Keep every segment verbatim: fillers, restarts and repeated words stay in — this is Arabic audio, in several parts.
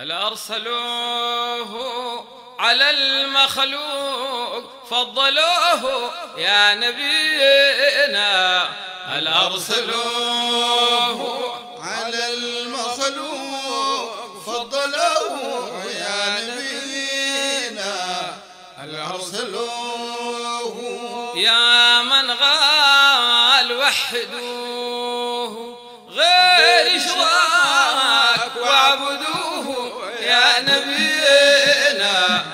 ألا أرسلوه على المخلوق فضلوه يا نبينا، ألا أرسلوه على المخلوق فضلوه يا نبينا، ألا أرسلوه يا من قال وحدوه غير شراك واعبدوه يا نبينا،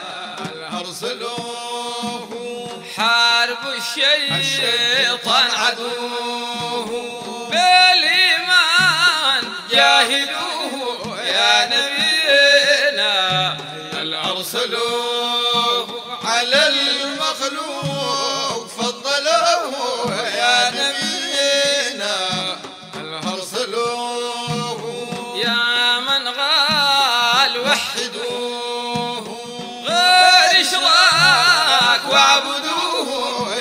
أرسلوه حارب الشيطان عدوه بالإيمان جاهدوه يا نبينا، أرسلوه على المخلوق فضلوه يا نبينا، أرسلوه يا من وحدوه غير شراك واعبدوه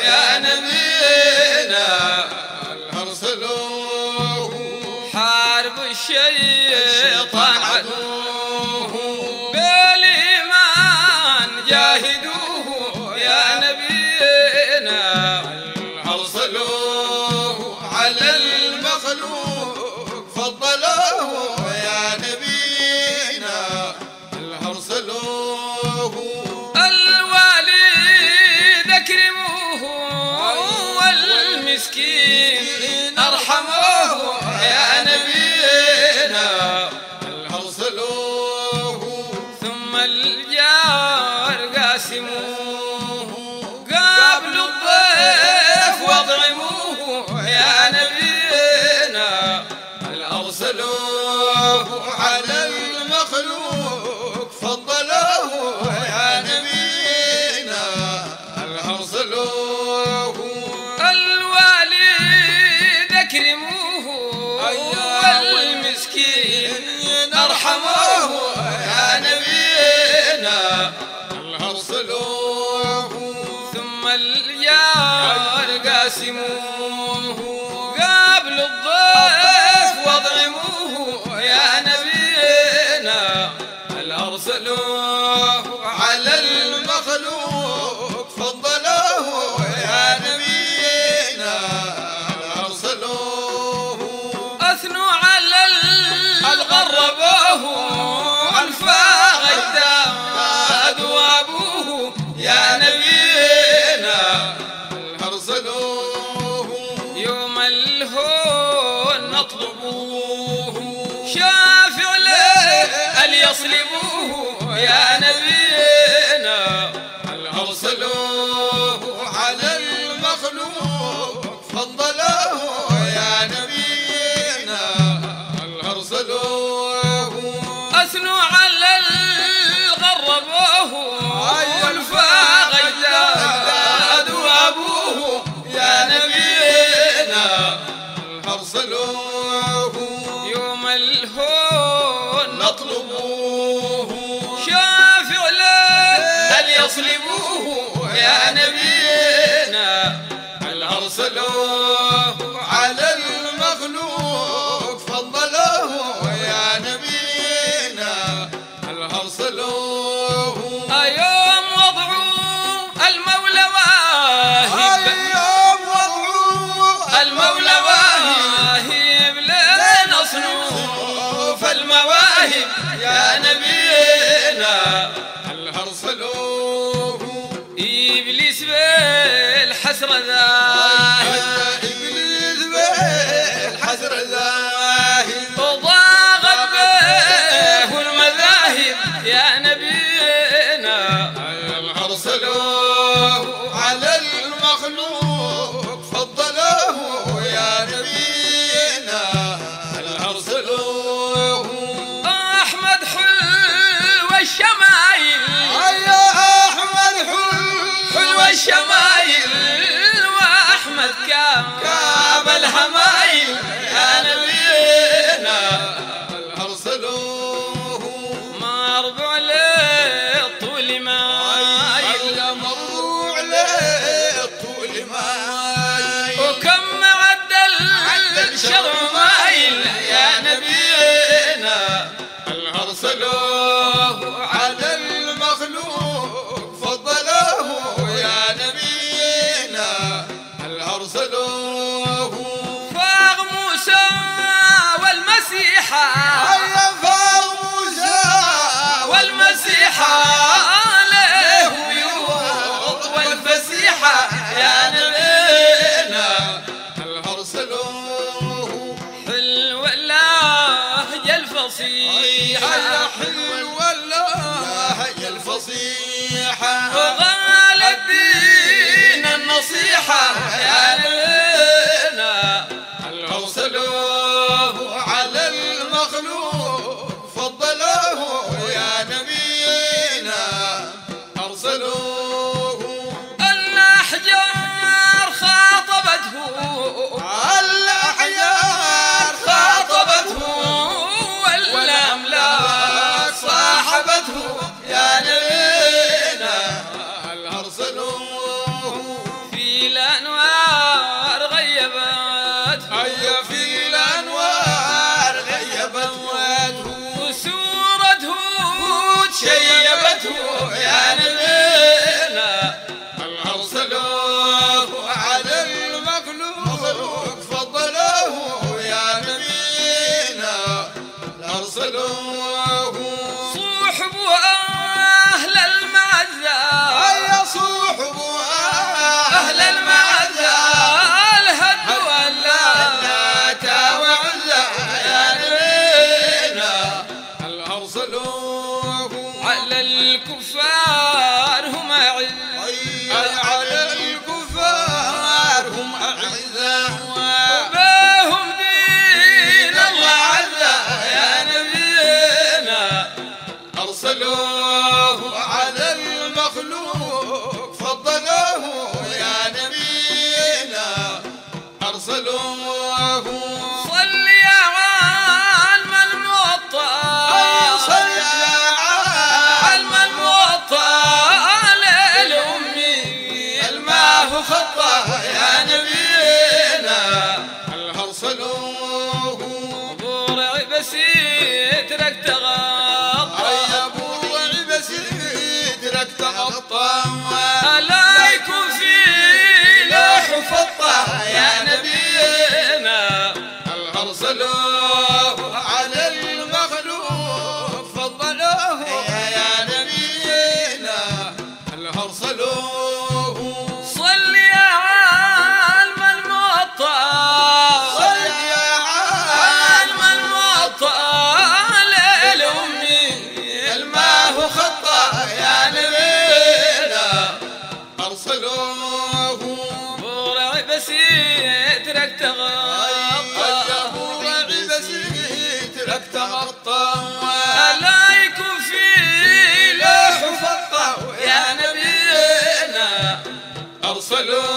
يا نبينا، أرسلوه حارب الشيطان عدوه بالإيمان جاهدوه يا نبينا، أرسلوه على المخلوق فضلوه يا نبينا، الوالد اكرموه والمسكين ارحموه يا نبينا، ارسلوه ثم الجار قاسموه قبل الضيف واطعموه يا نبينا، ارسلوه على المخلوق فضلوه يا نبينا، أرسلوه الوالد أكرموه والمسكين أرحموه يا نبينا، أرسلوه ثم الجار قاسموه قبل الضيف واطعموه يا نبينا، أرسلوه على المخلوق فضلوه يا نبينا، أرسلوه أثنوا على الغربوه أنفاق اجداد وابوه يا نبينا، أرسلوه يوم الهون نطلبوه شافع ليصلبوه يا نبينا، أرسلوه على المخلوق فضلوه يا نبينا، أرسلوه أثنوا على الغربوه والفاق اجداد وابوه يا نبينا، أرسلوه يوم الهون نطلبوه شافع لا يصلبوه يا نبينا، أرسلوه على المخلوق فضلوه يا نبينا، أرسلوه يوم وضعوا المولى واهب، يوم وضعوا المولى واهب لنا صنوف المواهب يا نبينا، أرسلوه إبليس بالحسرة ذاهب، إبليس بالحسرة ذاهب وضاقت به المذاهب يا نبينا، أرسلوه على المخلوق فضلوه يا نبينا، أرسلوه أحمد حلو الشمايل، الشمايل وأحمد كاب الهمايل يا نبينا، أرسلوه مربوع للطول مايل، مربوع للطول مايل وكم عدل شرع مايل يا نبينا، أرسلوه الفصيحة الحلوة يا الفصيحة وغالت بينا النصيحة يا لنا القوصلوه على المخلوق فضلوه يا نبينا أرسلوه الأحجار خاطبته Hello.